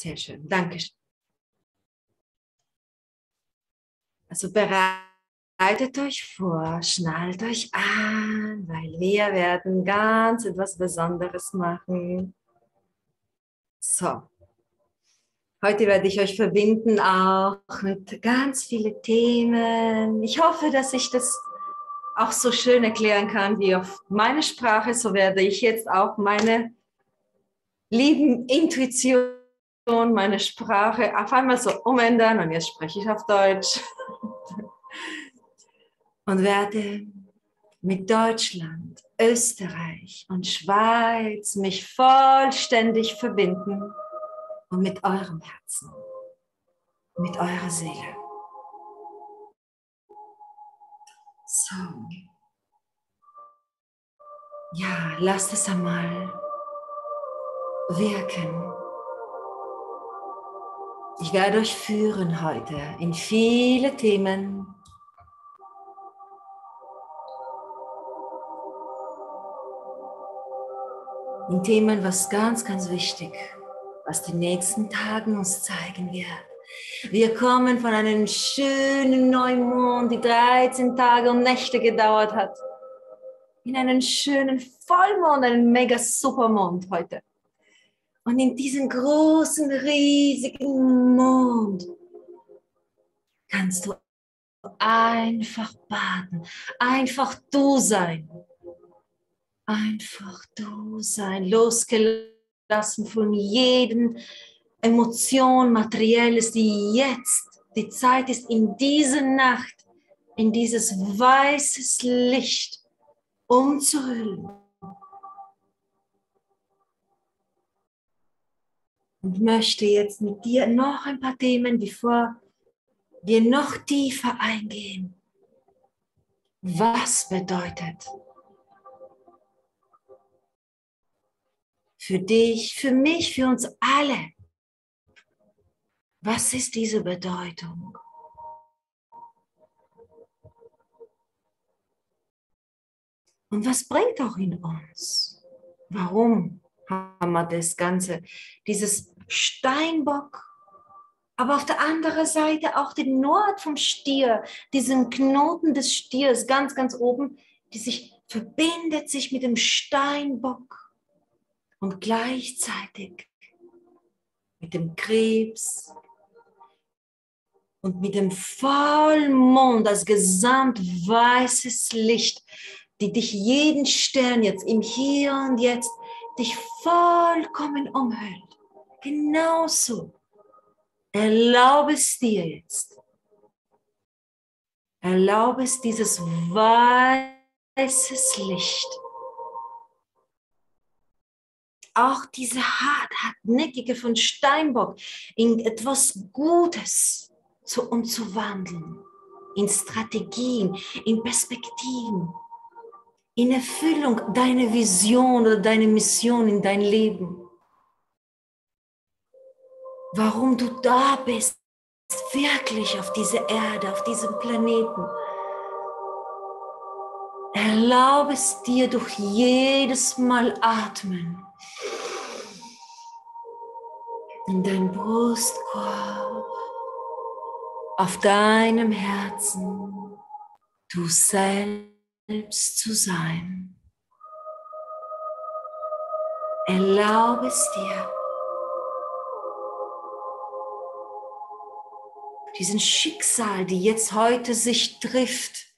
Sehr schön, danke. Also bereitet euch vor, schnallt euch an, weil wir werden ganz etwas Besonderes machen. So, heute werde ich euch verbinden auch mit ganz vielen Themen. Ich hoffe, dass ich das auch so schön erklären kann wie auf meine Sprache. So werde ich jetzt auch meine lieben Intuition, meine Sprache auf einmal so umändern und jetzt spreche ich auf Deutsch und werde mit Deutschland, Österreich und Schweiz mich vollständig verbinden und mit eurem Herzen, mit eurer Seele. So. Ja, lasst es einmal wirken. Ich werde euch führen heute in viele Themen. In Themen, was ganz, ganz wichtig, was die nächsten Tage uns zeigen wird. Wir kommen von einem schönen Neumond, die 13 Tage und Nächte gedauert hat, in einen schönen Vollmond, einen mega Supermond heute. Und in diesem großen, riesigen Mond kannst du einfach baden, einfach du sein. Einfach du sein, losgelassen von jeden Emotion, Materielles, die jetzt, die Zeit ist, in diese Nacht, in dieses weißes Licht umzuhüllen. Und möchte jetzt mit dir noch ein paar Themen, bevor wir noch tiefer eingehen. Was bedeutet für dich, für mich, für uns alle? Was ist diese Bedeutung? Und was bringt auch in uns? Warum haben wir das Ganze, dieses Steinbock, aber auf der anderen Seite auch den Nord vom Stier, diesen Knoten des Stiers ganz, ganz oben, die sich verbindet sich mit dem Steinbock und gleichzeitig mit dem Krebs und mit dem Vollmond, das gesamt weißes Licht, die dich jeden Stern jetzt im Hier und Jetzt dich vollkommen umhüllt. Genauso. Erlaube es dir jetzt. Erlaube es dieses weißes Licht. Auch diese hartnäckige von Steinbock in etwas Gutes zu umzuwandeln. In Strategien, in Perspektiven. In Erfüllung deiner Vision oder deine Mission in dein Leben. Warum du da bist, wirklich auf dieser Erde, auf diesem Planeten. Erlaube es dir durch jedes Mal Atmen. In deinen Brustkorb, auf deinem Herzen, du selbst. Selbst zu sein. Erlaube es dir, diesen Schicksal, die jetzt heute sich trifft,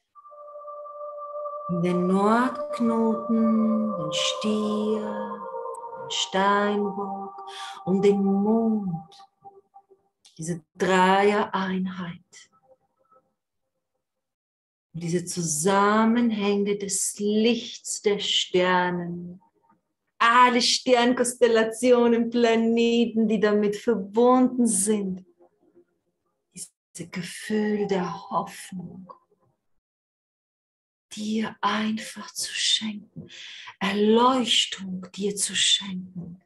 in den Nordknoten, den Stier, den Steinbock und den Mond, diese Dreier-Einheit. Diese Zusammenhänge des Lichts der Sternen, alle Sternkonstellationen, Planeten, die damit verbunden sind, dieses Gefühl der Hoffnung, dir einfach zu schenken, Erleuchtung dir zu schenken,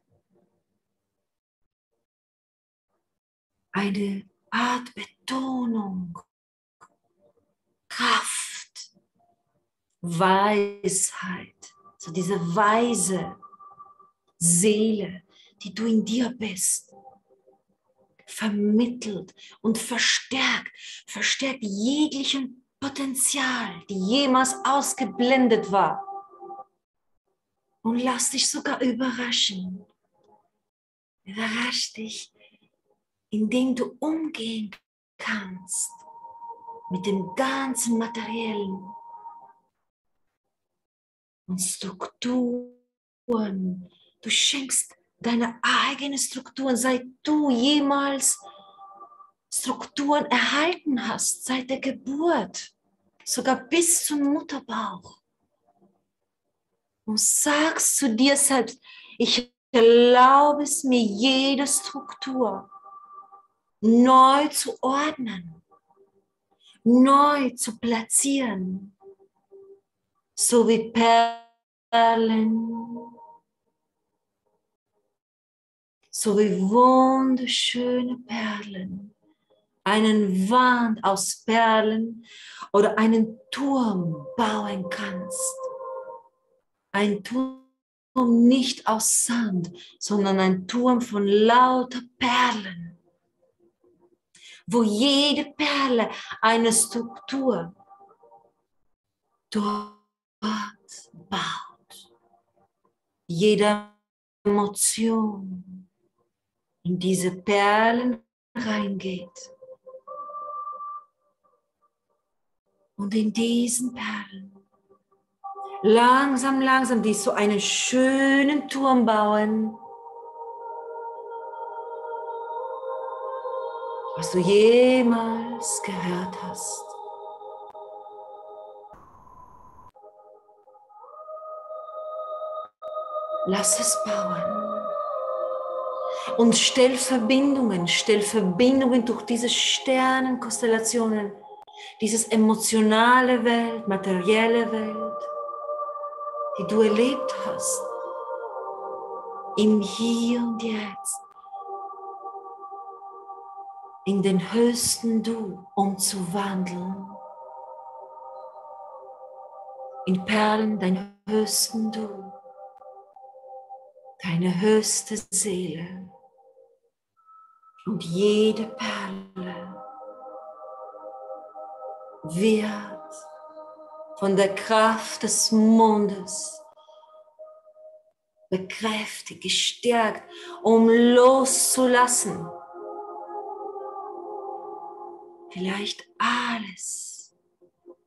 eine Art Betonung, Kraft, Weisheit, so diese weise Seele, die du in dir bist, vermittelt und verstärkt jeglichen Potenzial, die jemals ausgeblendet war. Und lass dich sogar überraschen. Überrasch dich, indem du umgehen kannst mit dem ganzen Materiellen und Strukturen. Du schenkst deine eigenen Strukturen, seit du jemals Strukturen erhalten hast, seit der Geburt, sogar bis zum Mutterbauch. Und sagst zu dir selbst, ich erlaube es mir, jede Struktur neu zu ordnen, neu zu platzieren, so wie Perlen, so wie wunderschöne Perlen, einen Wand aus Perlen oder einen Turm bauen kannst. Ein Turm nicht aus Sand, sondern ein Turm von lauter Perlen, wo jede Perle eine Struktur dort baut. Jede Emotion in diese Perlen reingeht. Und in diesen Perlen langsam, die so einen schönen Turm bauen. Was du jemals gehört hast. Lass es bauen. Und stell Verbindungen durch diese Sternenkonstellationen, dieses emotionale Welt, materielle Welt, die du erlebt hast, im Hier und Jetzt, in den höchsten Du umzuwandeln, in Perlen dein höchsten Du, deine höchste Seele und jede Perle wird von der Kraft des Mondes bekräftigt, gestärkt, um loszulassen. Vielleicht alles,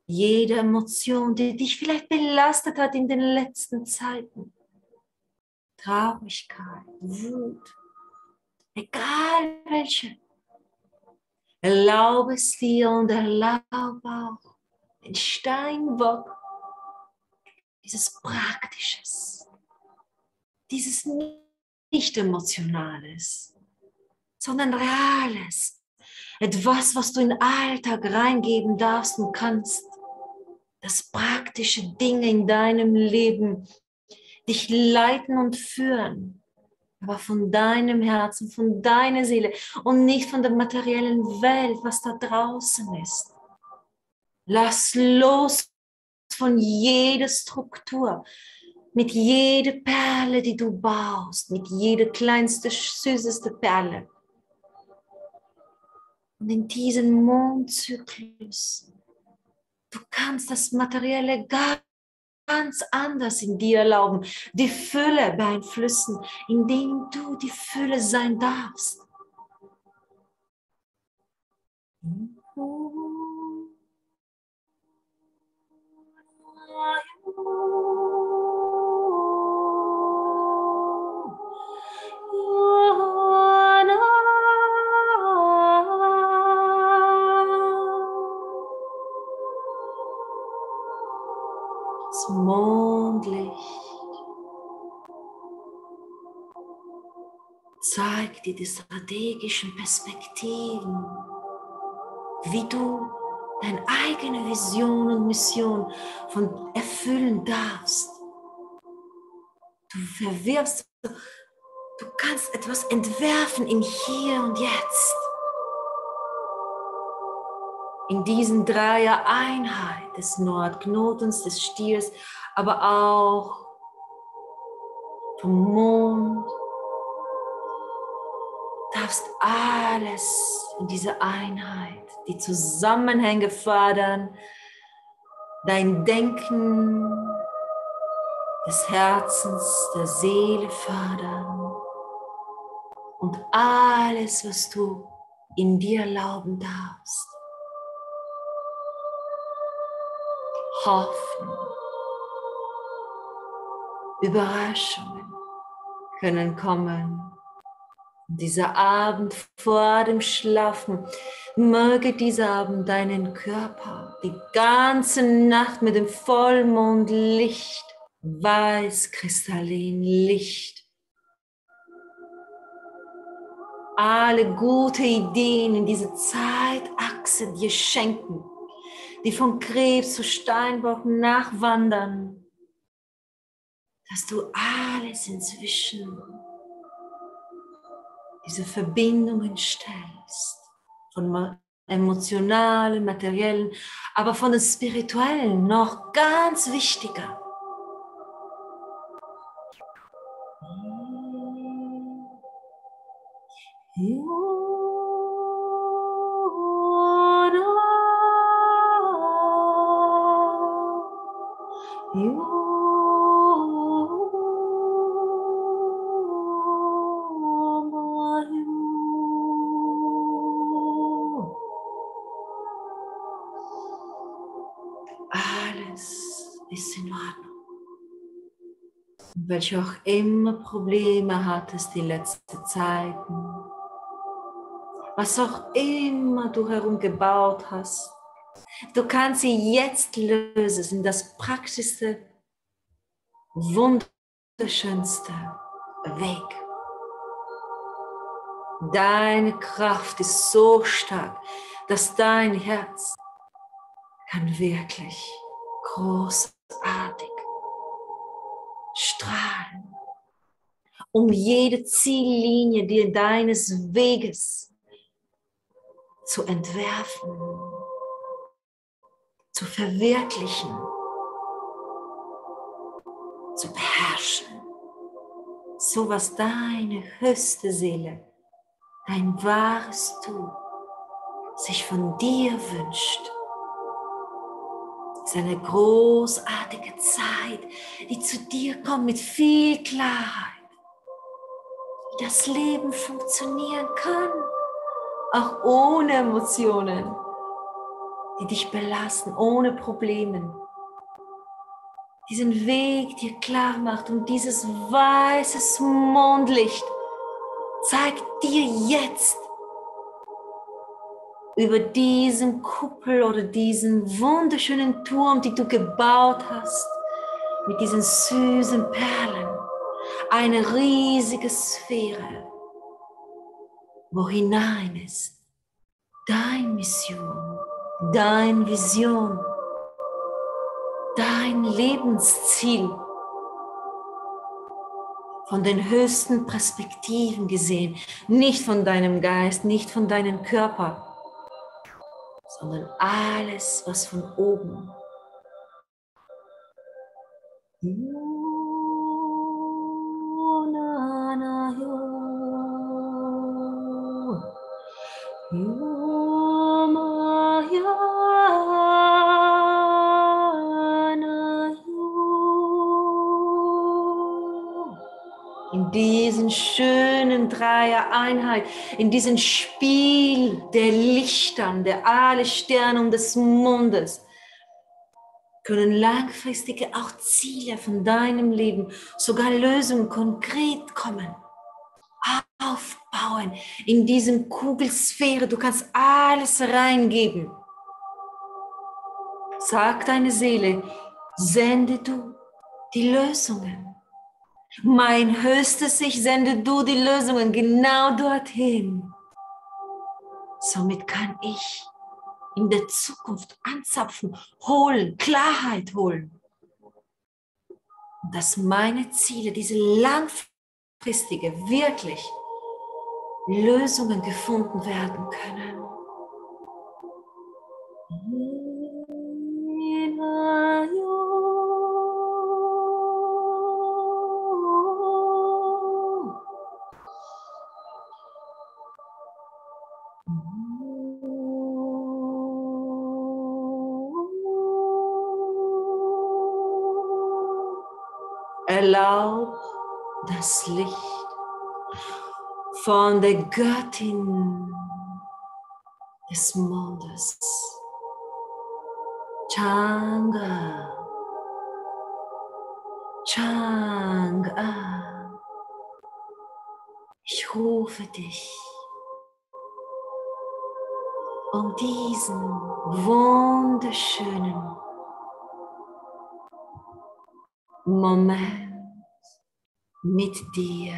jede Emotion, die dich vielleicht belastet hat in den letzten Zeiten. Traurigkeit, Wut, egal welche. Erlaube es dir und erlaube auch den Steinbock, dieses Praktisches, dieses Nicht-Emotionales, sondern Reales, etwas, was du in den Alltag reingeben darfst und kannst, das praktische Dinge in deinem Leben dich leiten und führen. Aber von deinem Herzen, von deiner Seele und nicht von der materiellen Welt, was da draußen ist. Lass los von jeder Struktur, mit jeder Perle, die du baust, mit jeder kleinste, süßeste Perle. Und in diesem Mondzyklus, du kannst das Materielle gar ganz anders in dir erlauben, die Fülle beeinflussen, indem du die Fülle sein darfst. Mondlicht zeigt dir die strategischen Perspektiven, wie du deine eigene Vision und Mission von erfüllen darfst. Du kannst etwas entwerfen im Hier und Jetzt. In diesen Dreier-Einheit des Nordknotens, des Stiers, aber auch vom Mond, darfst alles in diese Einheit, die Zusammenhänge fördern, dein Denken des Herzens, der Seele fördern und alles, was du in dir erlauben darfst. Hoffnung, Überraschungen können kommen. Dieser Abend vor dem Schlafen, möge dieser Abend deinen Körper die ganze Nacht mit dem Vollmondlicht, weiß kristallin Licht, alle gute Ideen in diese Zeitachse dir schenken, die von Krebs zu Steinbock nachwandern, dass du alles inzwischen diese Verbindungen stellst, von emotionalen, materiellen, aber von den spirituellen noch ganz wichtiger. Alles ist in Ordnung. Welche auch immer Probleme hattest die letzten Zeiten, was auch immer du herumgebaut hast, du kannst sie jetzt lösen in das praktischste, wunderschönste Weg. Deine Kraft ist so stark, dass dein Herz kann wirklich großartig strahlen, um jede Ziellinie dir deines Weges zu entwerfen, zu verwirklichen, zu beherrschen, so was deine höchste Seele, dein wahres Du, sich von dir wünscht. Es ist eine großartige Zeit, die zu dir kommt mit viel Klarheit, wie das Leben funktionieren kann, auch ohne Emotionen, die dich belasten, ohne Probleme. Diesen Weg dir klar macht und dieses weiße Mondlicht zeigt dir jetzt über diesen Kuppel oder diesen wunderschönen Turm, die du gebaut hast, mit diesen süßen Perlen, eine riesige Sphäre, wo hinein ist deine Mission, deine Vision, dein Lebensziel, von den höchsten Perspektiven gesehen, nicht von deinem Geist, nicht von deinem Körper, sondern alles, was von oben. In diesen schönen Dreier-Einheit, in diesem Spiel der Lichtern, der alle Sterne und des Mondes, können langfristige auch Ziele von deinem Leben, sogar Lösungen konkret kommen, aufbauen. In diesem Kugelsphäre, du kannst alles reingeben. Sag deine Seele, sende du die Lösungen. Mein höchstes Ich, sende du die Lösungen genau dorthin. Somit kann ich in der Zukunft anzapfen, holen, Klarheit holen. Dass meine Ziele, diese langfristige, wirklich Lösungen gefunden werden können. Erlaub das Licht von der Göttin des Mondes, Chang'e, Chang'e, ich rufe dich, um diesen wunderschönen Moment mit dir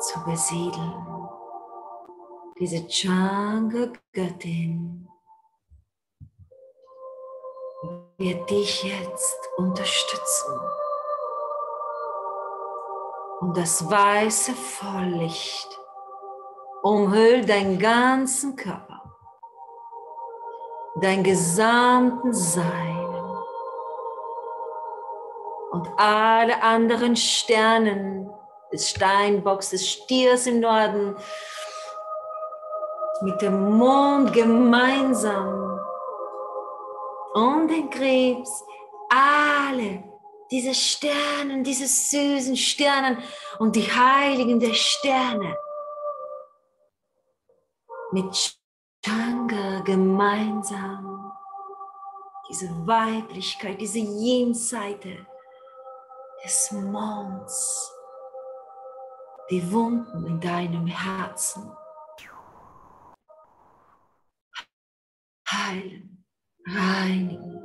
zu besiedeln. Diese Chang'e-Göttin wird dich jetzt unterstützen, und das weiße Volllicht umhüllt deinen ganzen Körper, dein gesamten Sein, und alle anderen Sternen des Steinbocks, des Stiers im Norden, mit dem Mond gemeinsam und den Krebs, alle diese Sternen, diese süßen Sternen und die Heiligen der Sterne mit Chang'e gemeinsam, diese Weiblichkeit, diese Jenseite des Monds, die Wunden in deinem Herzen heilen, reinigen,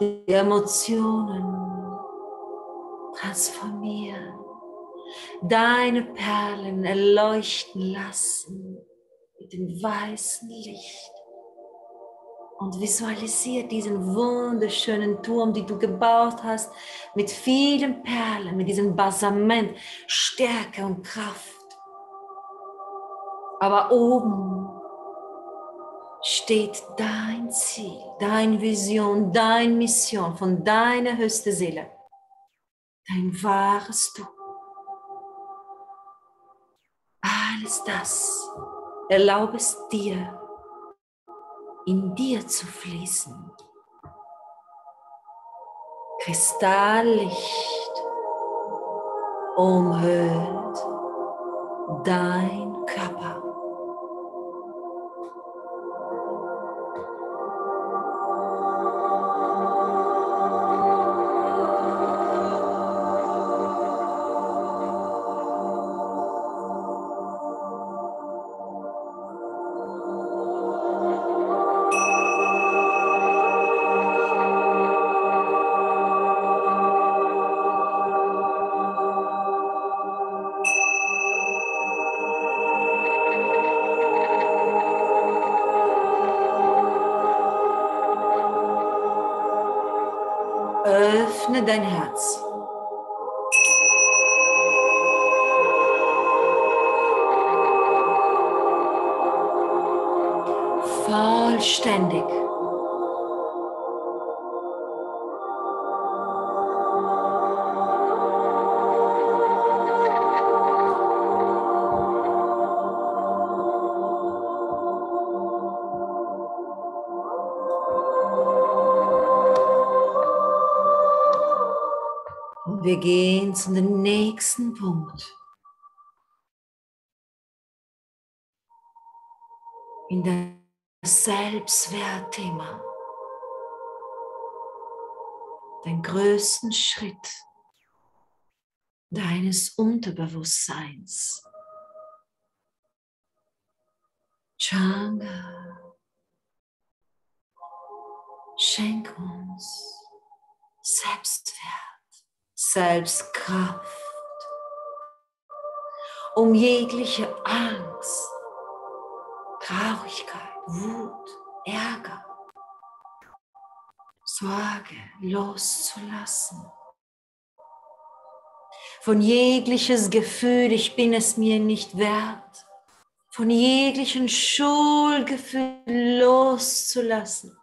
die Emotionen transformieren, deine Perlen erleuchten lassen mit dem weißen Licht, und visualisiere diesen wunderschönen Turm, den du gebaut hast, mit vielen Perlen, mit diesem Basament, Stärke und Kraft. Aber oben steht dein Ziel, deine Vision, deine Mission von deiner höchsten Seele, dein wahres Du. Alles das erlaube es dir, in dir zu fließen. Kristalllicht umhüllt dein Körper. Öffne dein Herz. Vollständig. Wir gehen zu dem nächsten Punkt. In das Selbstwertthema. Den größten Schritt deines Unterbewusstseins. Chang'e, schenk uns Selbstwert, Selbstkraft, um jegliche Angst, Traurigkeit, Wut, Ärger, Sorge loszulassen. Von jegliches Gefühl, ich bin es mir nicht wert, von jeglichen Schuldgefühl loszulassen.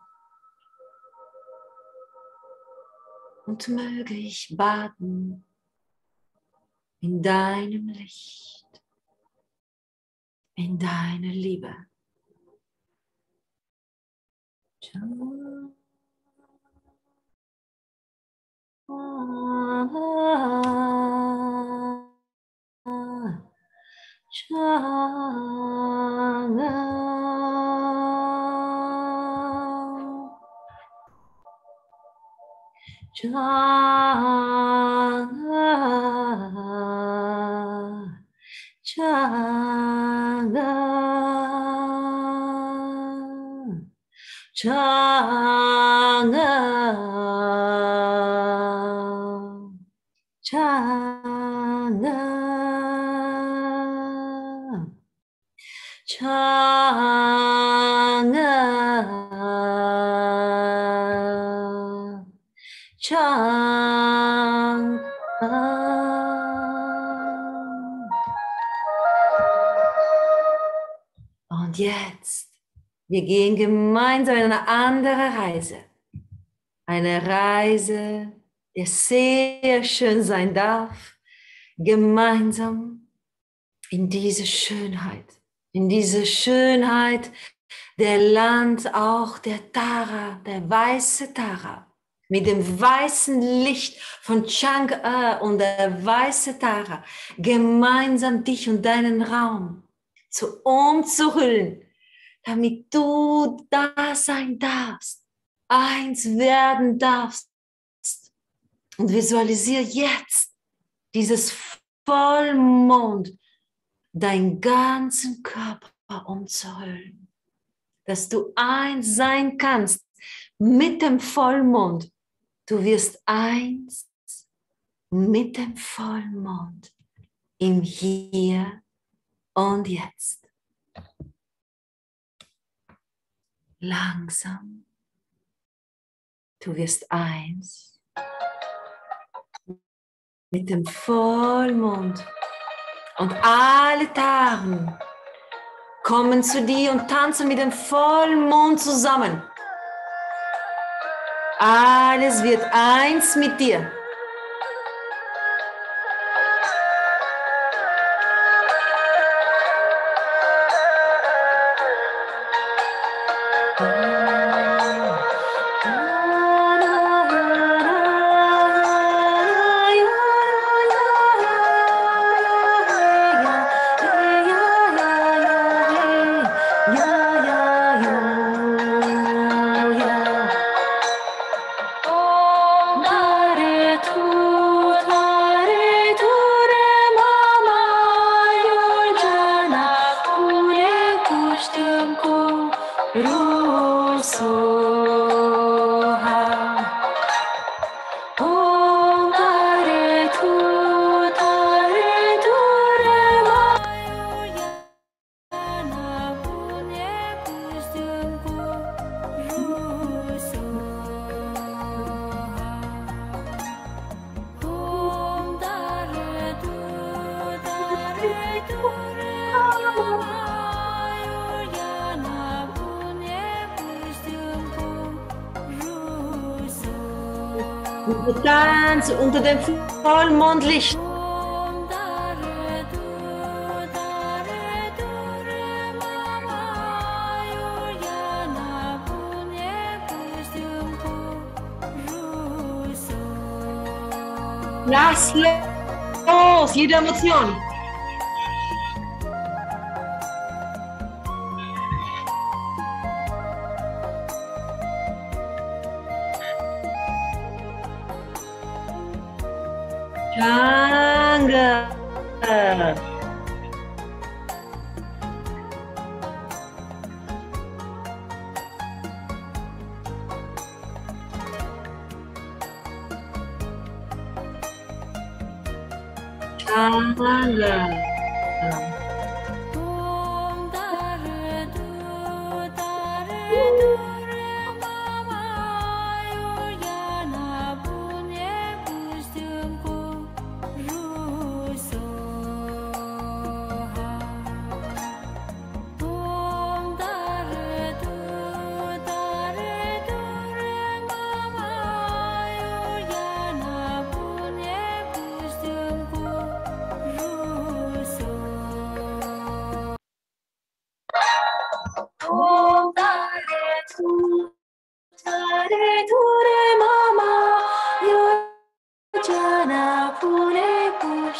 Und möge ich baden in deinem Licht, in deiner Liebe. Und jetzt, wir gehen gemeinsam in eine andere Reise. Eine Reise, die sehr schön sein darf, gemeinsam in diese Schönheit. In diese Schönheit der Land, auch der Tara, der weiße Tara. Mit dem weißen Licht von Chang'e und der weiße Tara, gemeinsam dich und deinen Raum zu umzuhüllen, damit du da sein darfst, eins werden darfst. Und visualisiere jetzt dieses Vollmond, deinen ganzen Körper umzuhüllen, dass du eins sein kannst mit dem Vollmond. Du wirst eins mit dem Vollmond im Hier und Jetzt. Langsam. Du wirst eins mit dem Vollmond. Und alle Taren kommen zu dir und tanzen mit dem Vollmond zusammen. Alles wird eins mit dir. Du tanzt unter dem Vollmondlicht. Lass los, jede Emotion.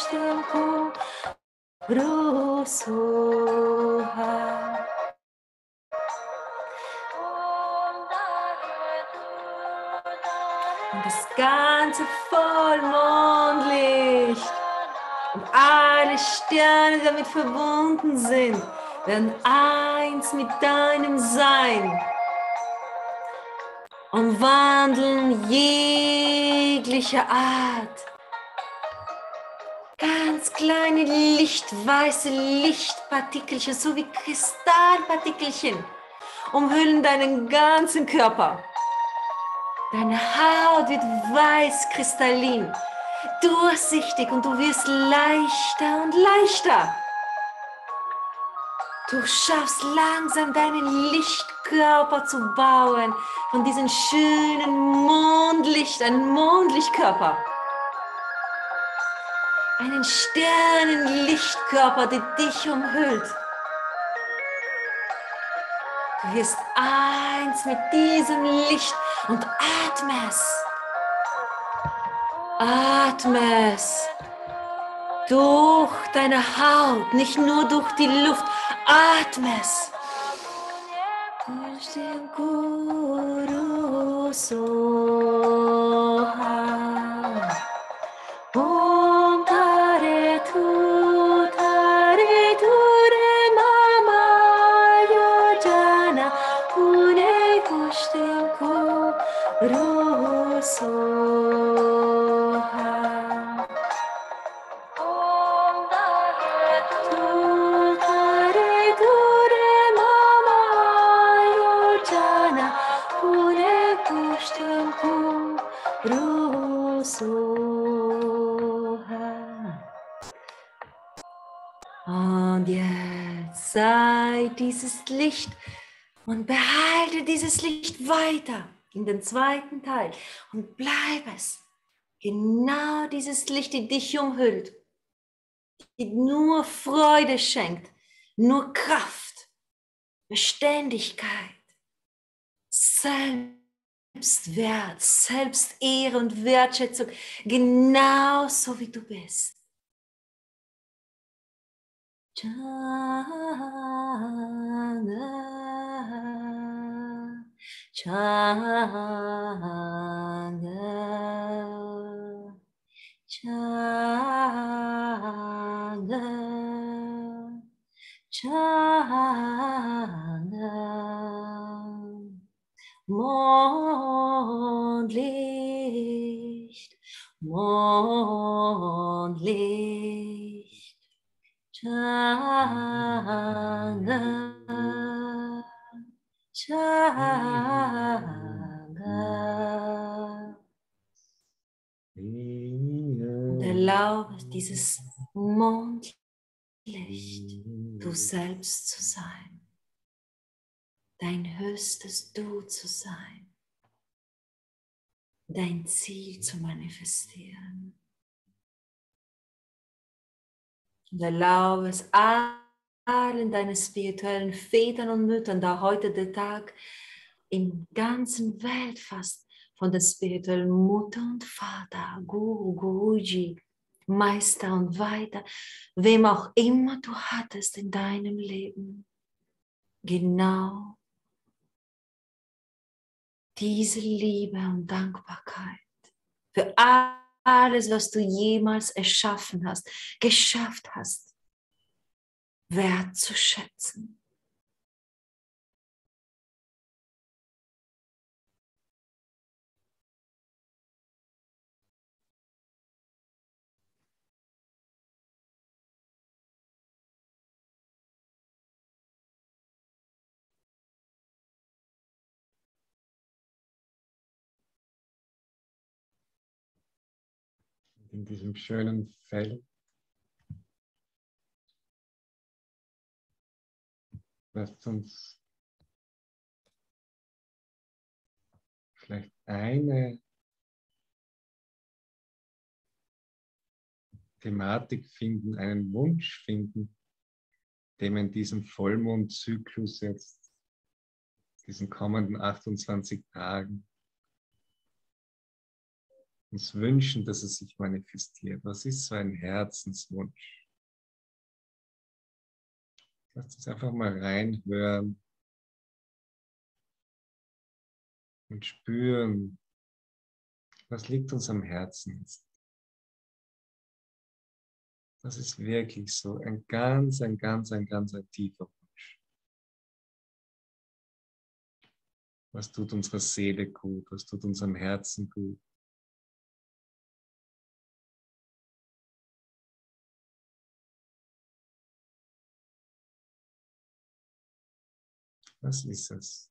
każdym brusłucha. Und das ganze Vollmondlicht und alle Sterne, die damit verbunden sind, werden eins mit deinem Sein und wandeln jeglicher Art. Ganz kleine lichtweiße Lichtpartikelchen, so wie Kristallpartikelchen, umhüllen deinen ganzen Körper. Deine Haut wird weiß, kristallin, durchsichtig und du wirst leichter und leichter. Du schaffst langsam deinen Lichtkörper zu bauen, von diesem schönen Mondlicht, ein Mondlichtkörper. Einen Sternenlichtkörper, der dich umhüllt. Du wirst eins mit diesem Licht und atmest. Atmest durch deine Haut, nicht nur durch die Luft. Atmest. Und jetzt sei dieses Licht und behalte dieses Licht weiter in den zweiten Teil und bleib es. Genau dieses Licht, die dich umhüllt, die nur Freude schenkt, nur Kraft, Beständigkeit, Selbstwert, Selbstehre und Wertschätzung, genauso wie du bist. Chang'e, Chang'e, Chang'e, Chang'e, Mondlicht, Mondlicht. Chang'e, Chang'e. Und erlaube dieses Mondlicht, du selbst zu sein, dein höchstes Du zu sein, dein Ziel zu manifestieren. Und erlaube es allen deinen spirituellen Vätern und Müttern, da heute der Tag in der ganzen Welt fast von der spirituellen Mutter und Vater, Guru, Guruji, Meister und weiter, wem auch immer du hattest in deinem Leben, genau diese Liebe und Dankbarkeit für alle, alles, was du jemals erschaffen hast, geschafft hast, wertzuschätzen. In diesem schönen Feld, lasst uns vielleicht eine Thematik finden, einen Wunsch finden, dem in diesem Vollmondzyklus jetzt, diesen kommenden 28 Tagen, uns wünschen, dass es sich manifestiert? Was ist so ein Herzenswunsch? Lasst uns einfach mal reinhören und spüren, was liegt uns am Herzen. Das ist wirklich so ein tiefer Wunsch. Was tut unserer Seele gut? Was tut unserem Herzen gut? Was ist es,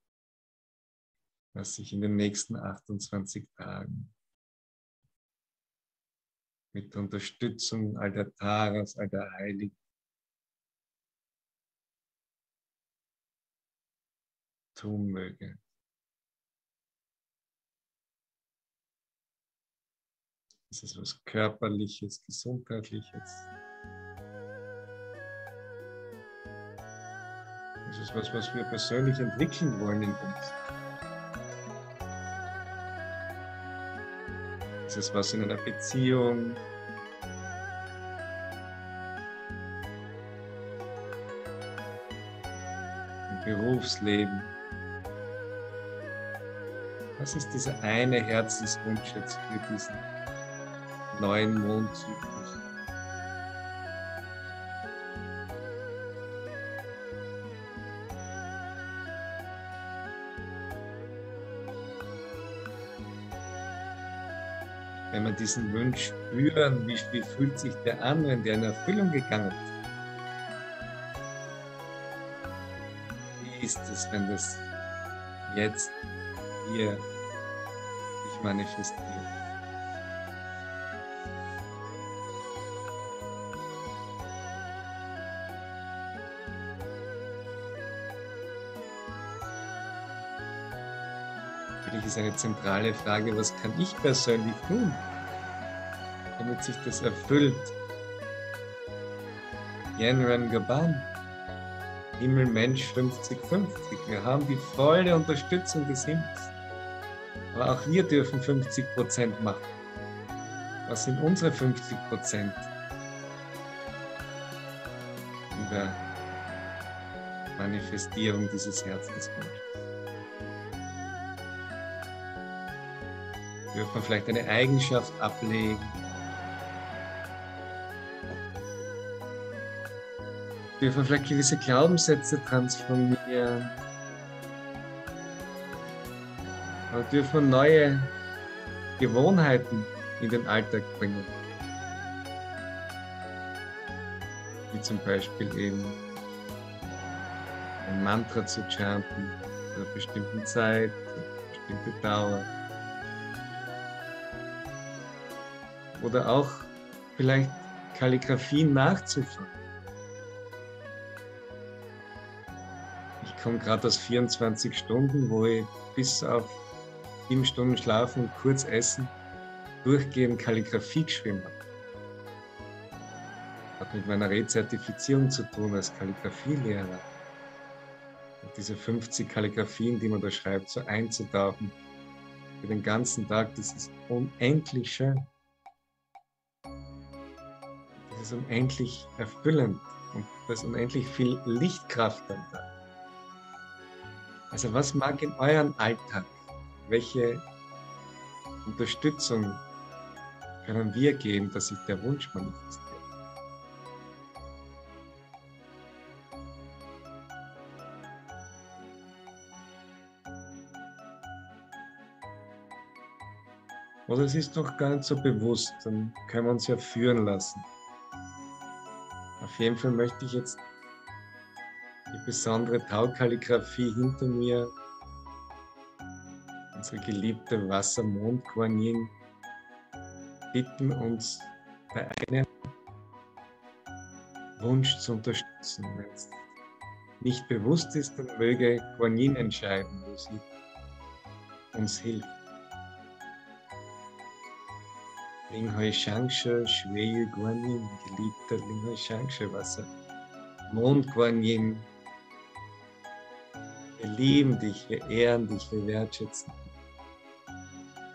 was sich in den nächsten 28 Tagen mit der Unterstützung all der Taras, all der Heiligen tun möge? Ist es was Körperliches, Gesundheitliches? Ist es was, was wir persönlich entwickeln wollen in uns? Ist es was in einer Beziehung? Im Berufsleben? Was ist dieser eine Herzenswunsch jetzt für diesen neuen Mondzyklus? Wenn man diesen Wunsch spüren, wie fühlt sich der an, wenn der in Erfüllung gegangen ist? Wie ist es, wenn das jetzt hier sich manifestiert? Natürlich ist eine zentrale Frage, was kann ich persönlich tun, damit sich das erfüllt? Yenren Gaban, Himmel Mensch 50-50. Wir haben die volle Unterstützung des Himmels. Aber auch wir dürfen 50% machen. Was sind unsere 50%? In der Manifestierung dieses Herzenswunsches. Dürfen wir vielleicht eine Eigenschaft ablegen? Dürfen wir vielleicht gewisse Glaubenssätze transformieren? Oder dürfen wir neue Gewohnheiten in den Alltag bringen? Wie zum Beispiel eben ein Mantra zu chanten zu einer bestimmten Zeit, zu einer bestimmten Dauer. Oder auch vielleicht Kalligrafien nachzufangen. Ich komme gerade aus 24 Stunden, wo ich bis auf 7 Stunden schlafen und kurz essen durchgehend Kalligrafie geschrieben habe. Hat mit meiner Rezertifizierung zu tun als Kalligrafielehrer. Und diese 50 Kalligrafien, die man da schreibt, so einzutauchen für den ganzen Tag, das ist unendlich schön. Das ist unendlich erfüllend und da ist unendlich viel Lichtkraft dann da. Also was mag in euren Alltag? Welche Unterstützung können wir geben, dass sich der Wunsch manifestiert? Oder es ist doch gar nicht so bewusst, dann können wir uns ja führen lassen. Auf jeden Fall möchte ich jetzt die besondere Tau-Kalligrafie hinter mir, unsere geliebte Wassermond Guan Yin, bitten, uns bei einem Wunsch zu unterstützen. Wenn es nicht bewusst ist, dann möge Guan Yin entscheiden, wo sie uns hilft. Linghoi Chang'e, Shui Guan Yin, geliebter Linghoi Chang'e Wasser, Mond Guan Yin, wir lieben dich, wir ehren dich, wir wertschätzen dich.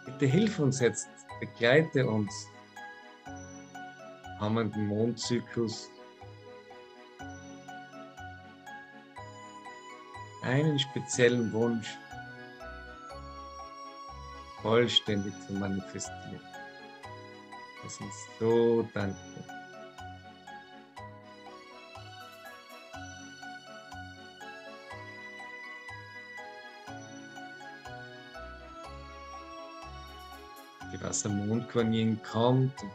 Bitte hilf uns jetzt, begleite uns am kommenden Mondzyklus einen speziellen Wunsch vollständig zu manifestieren. Wir sind so dankbar. Die Wassermond Guan Yin kommt und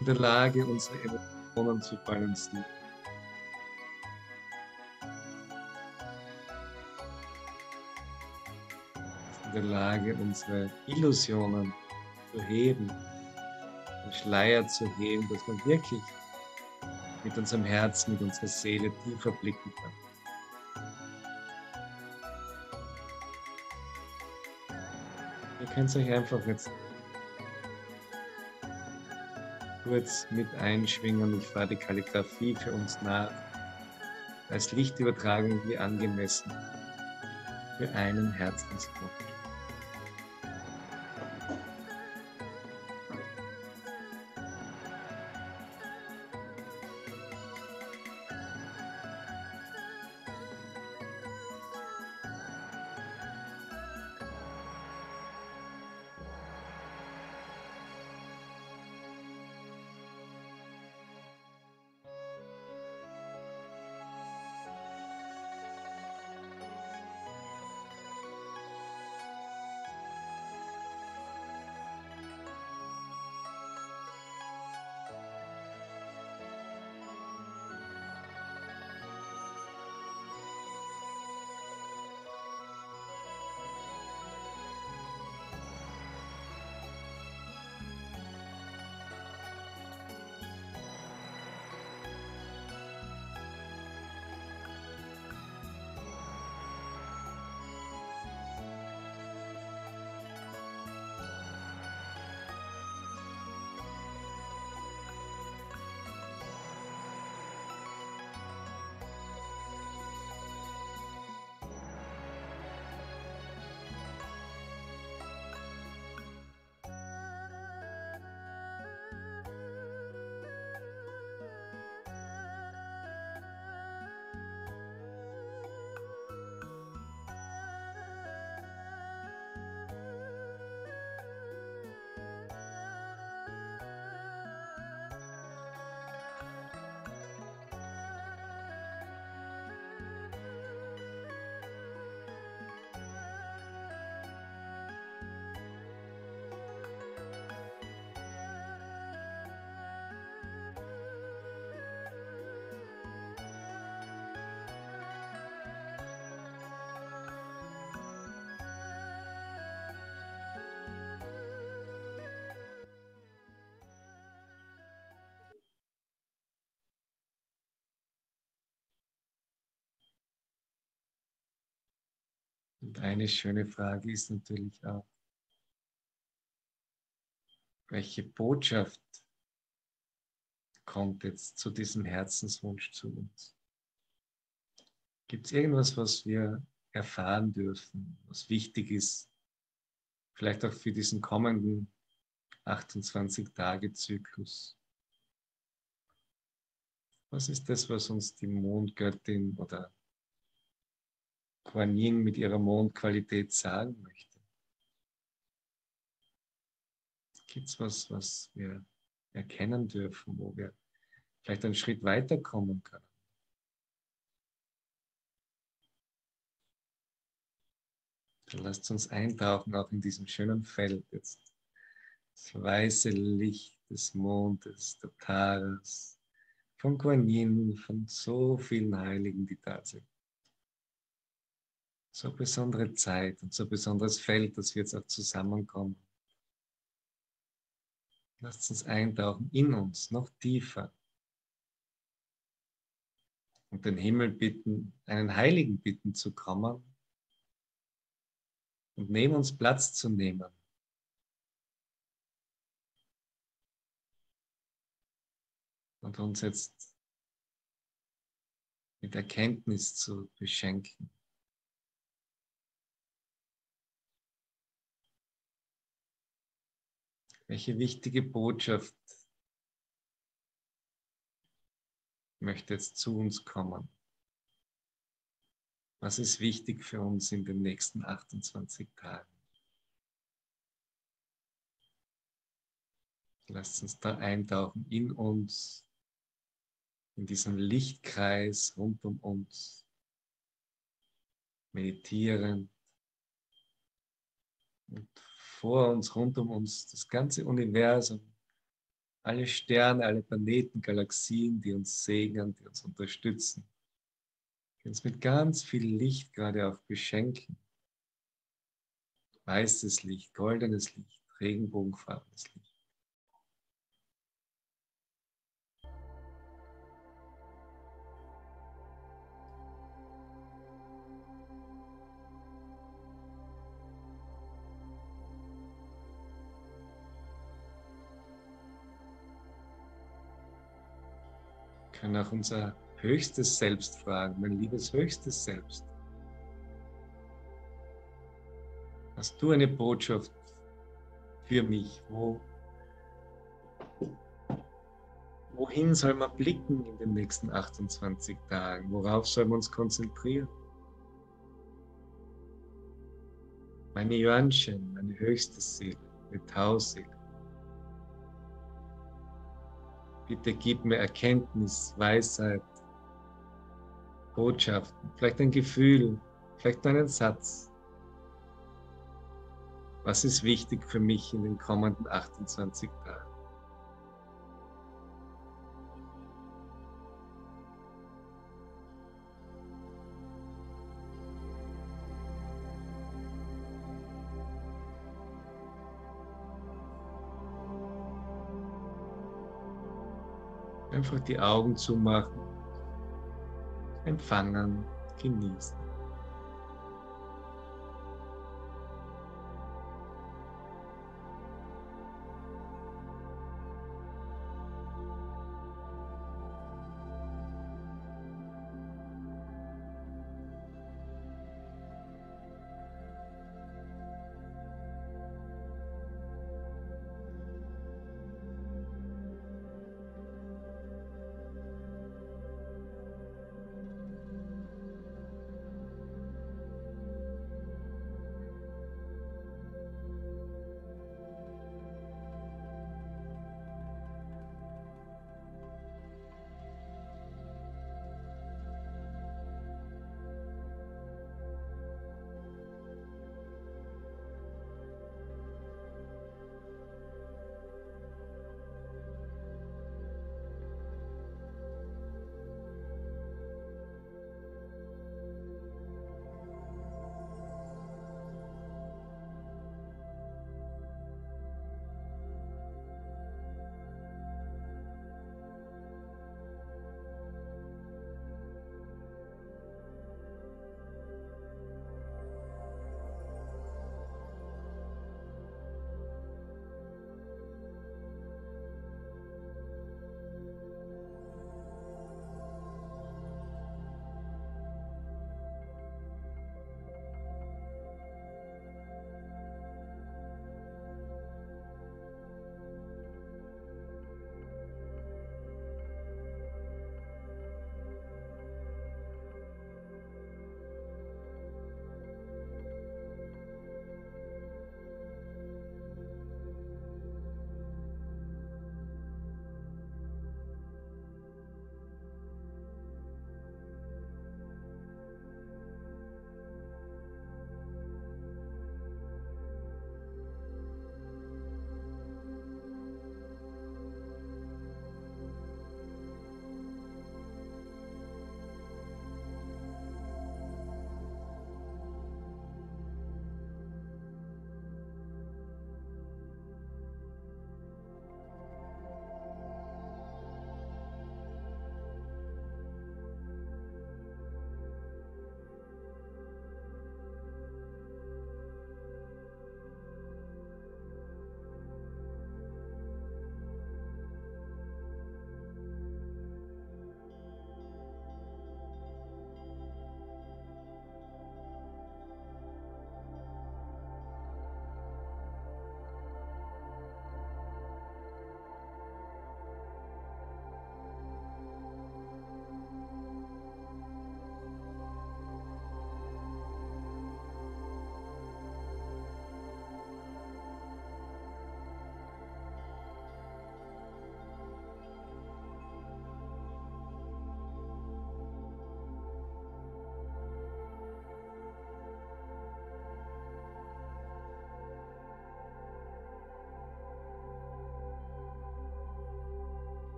in der Lage, unsere Emotionen zu balancieren. In der Lage, unsere Illusionen zu heben, den Schleier zu heben, dass man wirklich mit unserem Herzen, mit unserer Seele tiefer blicken kann. Ihr könnt es euch einfach jetzt kurz mit einschwingen. Ich fahre die Kalligrafie für uns nach, als Lichtübertragung wie angemessen für einen Herzensgrund. Und eine schöne Frage ist natürlich auch, welche Botschaft kommt jetzt zu diesem Herzenswunsch zu uns? Gibt es irgendwas, was wir erfahren dürfen, was wichtig ist, vielleicht auch für diesen kommenden 28-Tage-Zyklus? Was ist das, was uns die Mondgöttin oder Guan Yin mit ihrer Mondqualität sagen möchte? Gibt es was, was wir erkennen dürfen, wo wir vielleicht einen Schritt weiterkommen können? Dann lasst uns eintauchen, auch in diesem schönen Feld jetzt. Das weiße Licht des Mondes, der Taras, von Guan Yin, von so vielen Heiligen, die da sind. So besondere Zeit und so besonderes Feld, dass wir jetzt auch zusammenkommen. Lasst uns eintauchen in uns, noch tiefer. Und den Himmel bitten, einen Heiligen bitten zu kommen und neben uns Platz zu nehmen. Und uns jetzt mit Erkenntnis zu beschenken. Welche wichtige Botschaft möchte jetzt zu uns kommen? Was ist wichtig für uns in den nächsten 28 Tagen? Lasst uns da eintauchen in uns, in diesem Lichtkreis rund um uns, meditierend und vor uns, rund um uns, das ganze Universum, alle Sterne, alle Planeten, Galaxien, die uns segnen, die uns unterstützen, die uns mit ganz viel Licht gerade auch beschenken. Weißes Licht, goldenes Licht, regenbogenfarbenes Licht. Wir können auch unser höchstes Selbst fragen, mein liebes höchstes Selbst. Hast du eine Botschaft für mich? Wohin soll man blicken in den nächsten 28 Tagen? Worauf sollen wir uns konzentrieren? Meine Yuanchen, meine höchste Seele, meine Tao-Seele. Bitte gib mir Erkenntnis, Weisheit, Botschaften, vielleicht ein Gefühl, vielleicht einen Satz. Was ist wichtig für mich in den kommenden 28 Tagen? Einfach die Augen zumachen, empfangen, genießen.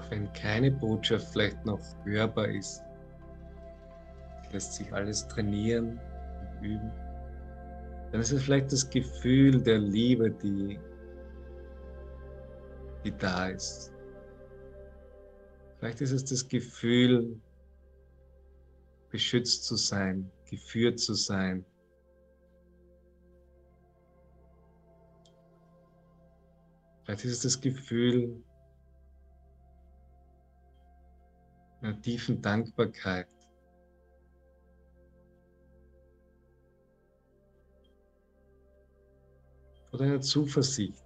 auch wenn keine Botschaft vielleicht noch hörbar ist, lässt sich alles trainieren und üben. Dann ist es vielleicht das Gefühl der Liebe, die da ist. Vielleicht ist es das Gefühl, beschützt zu sein, geführt zu sein. Vielleicht ist es das Gefühl einer tiefen Dankbarkeit. Oder einer Zuversicht.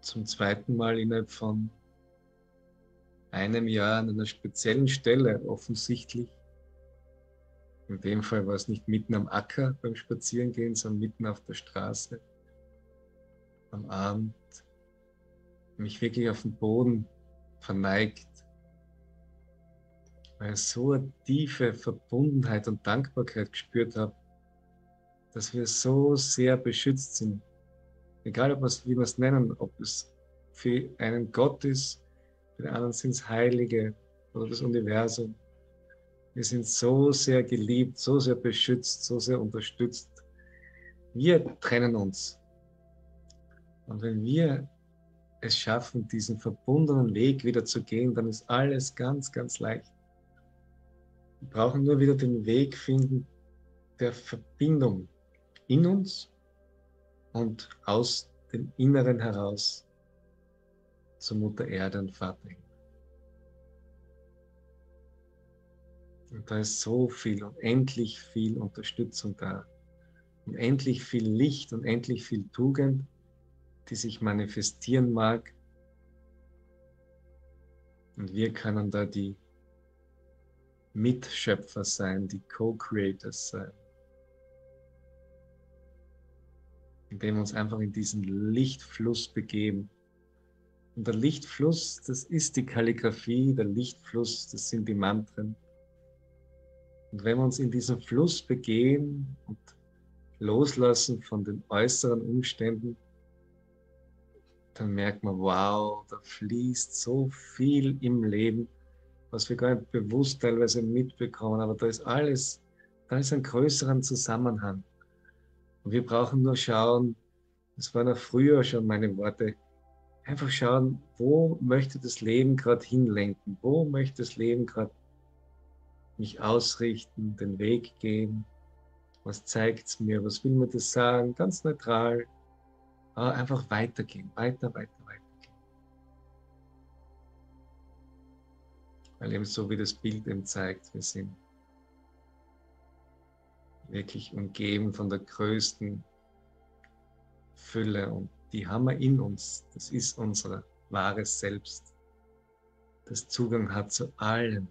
Zum zweiten Mal innerhalb von einem Jahr an einer speziellen Stelle offensichtlich. In dem Fall war es nicht mitten am Acker beim Spazierengehen, sondern mitten auf der Straße. Am Abend mich wirklich auf den Boden verneigt, weil ich so eine tiefe Verbundenheit und Dankbarkeit gespürt habe, dass wir so sehr beschützt sind. Egal, wie wir es nennen, ob es für einen Gott ist, für den anderen sind es Heilige oder das Universum. Wir sind so sehr geliebt, so sehr beschützt, so sehr unterstützt. Wir trennen uns. Und wenn wir es schaffen, diesen verbundenen Weg wieder zu gehen, dann ist alles ganz, ganz leicht. Wir brauchen nur wieder den Weg finden der Verbindung in uns und aus dem Inneren heraus zur Mutter Erde und Vater. Und da ist so viel, unendlich viel Unterstützung da, unendlich viel Licht, unendlich viel Tugend, die sich manifestieren mag. Und wir können da die Mitschöpfer sein, die Co-Creators sein. Indem wir uns einfach in diesen Lichtfluss begeben. Und der Lichtfluss, das ist die Kalligrafie, der Lichtfluss, das sind die Mantren. Und wenn wir uns in diesen Fluss begeben und loslassen von den äußeren Umständen, dann merkt man, wow, da fließt so viel im Leben, was wir gar nicht bewusst teilweise mitbekommen, aber da ist alles, da ist ein größeren Zusammenhang. Und wir brauchen nur schauen, das waren ja früher schon meine Worte, einfach schauen, wo möchte das Leben gerade hinlenken, wo möchte das Leben gerade mich ausrichten, den Weg gehen, was zeigt es mir, was will mir das sagen, ganz neutral. Aber einfach weitergehen, weitergehen. Weil eben so wie das Bild eben zeigt, wir sind wirklich umgeben von der größten Fülle und die haben wir in uns. Das ist unser wahres Selbst, das Zugang hat zu allem,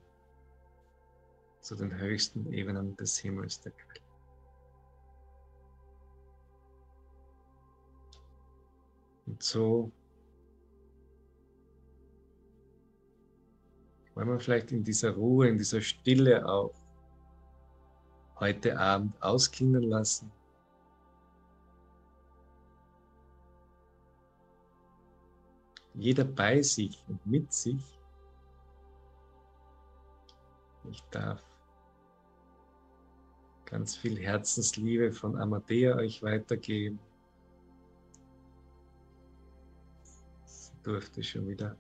zu den höchsten Ebenen des Himmels, der Quelle. Und so wollen wir vielleicht in dieser Ruhe, in dieser Stille auch heute Abend ausklingen lassen. Jeder bei sich und mit sich. Ich darf ganz viel Herzensliebe von Amadea euch weitergeben. Durfte schon wieder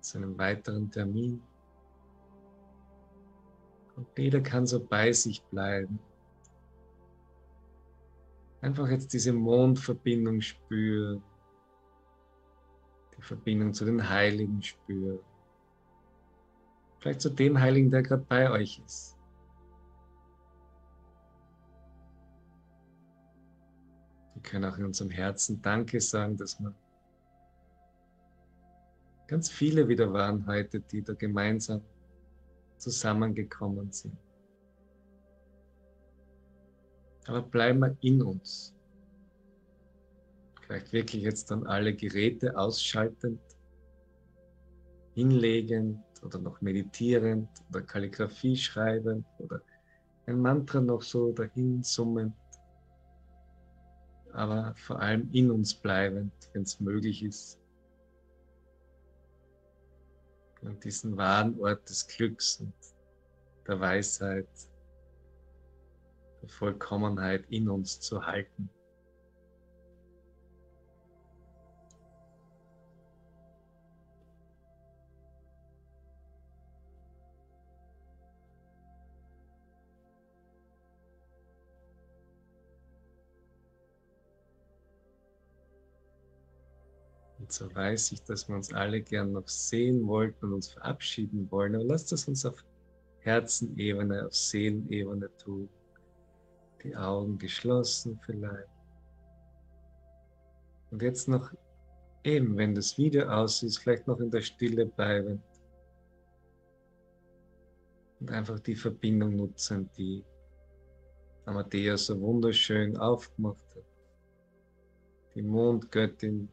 zu einem weiteren Termin. Und jeder kann so bei sich bleiben. Einfach jetzt diese Mondverbindung spüren, die Verbindung zu den Heiligen spüren. Vielleicht zu dem Heiligen, der gerade bei euch ist. Wir können auch in unserem Herzen Danke sagen, dass man ganz viele wieder waren heute, die da gemeinsam zusammengekommen sind. Aber bleiben wir in uns. Vielleicht wirklich jetzt dann alle Geräte ausschaltend, hinlegend oder noch meditierend oder Kalligrafie schreibend oder ein Mantra noch so dahin summend, aber vor allem in uns bleibend, wenn es möglich ist. Und diesen wahren Ort des Glücks und der Weisheit, der Vollkommenheit in uns zu halten. Und so weiß ich, dass wir uns alle gern noch sehen wollten und uns verabschieden wollen, aber lasst es uns auf Herzenebene, auf Seelenebene tun. Die Augen geschlossen vielleicht. Und jetzt noch eben, wenn das Video aus ist, vielleicht noch in der Stille bleiben. Und einfach die Verbindung nutzen, die Amadea so wunderschön aufgemacht hat. Die Mondgöttin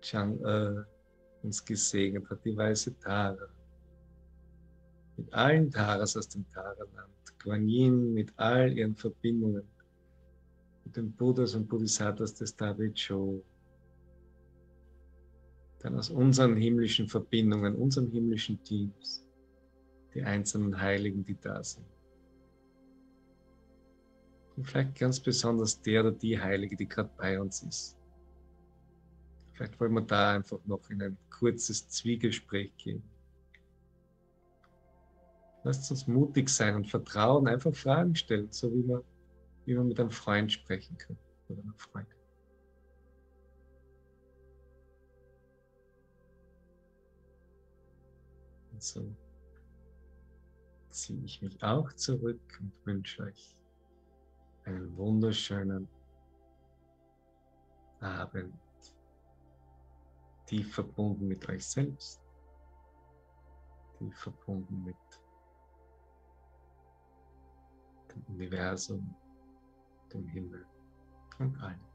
Chang'e uns gesegnet hat, die weiße Tara. Mit allen Taras aus dem Tara-Land, Guan Yin mit all ihren Verbindungen, mit den Buddhas und Bodhisattvas des Tabecho, dann aus unseren himmlischen Verbindungen, unseren himmlischen Teams, die einzelnen Heiligen, die da sind. Und vielleicht ganz besonders der oder die Heilige, die gerade bei uns ist. Vielleicht wollen wir da einfach noch in ein kurzes Zwiegespräch gehen. Lasst uns mutig sein und vertrauen, einfach Fragen stellen, so wie wir mit einem Freund sprechen können oder einer Freundin. Und so ziehe ich mich auch zurück und wünsche euch einen wunderschönen Abend, tief verbunden mit euch selbst, tief verbunden mit dem Universum, dem Himmel und allem.